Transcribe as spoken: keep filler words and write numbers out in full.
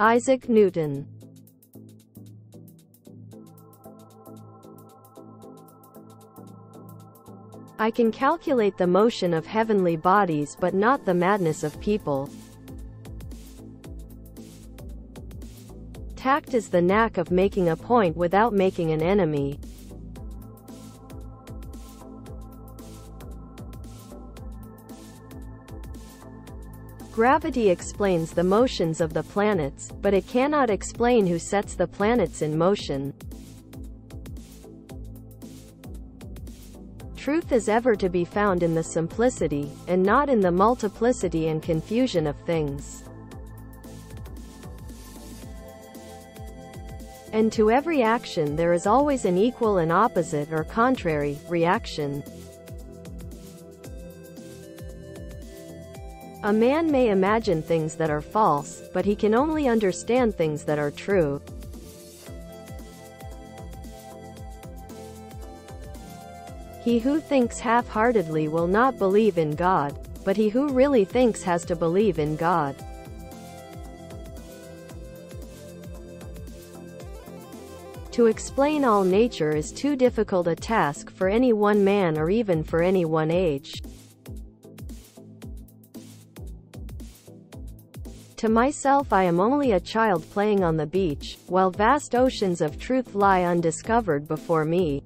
Isaac Newton. I can calculate the motion of heavenly bodies but not the madness of people. Tact is the knack of making a point without making an enemy. Gravity explains the motions of the planets, but it cannot explain who sets the planets in motion. Truth is ever to be found in the simplicity, and not in the multiplicity and confusion of things. And to every action there is always an equal and opposite or contrary reaction. A man may imagine things that are false, but he can only understand things that are true. He who thinks half-heartedly will not believe in God, but he who really thinks has to believe in God. To explain all nature is too difficult a task for any one man or even for any one age. To myself I am only a child playing on the beach, while vast oceans of truth lie undiscovered before me.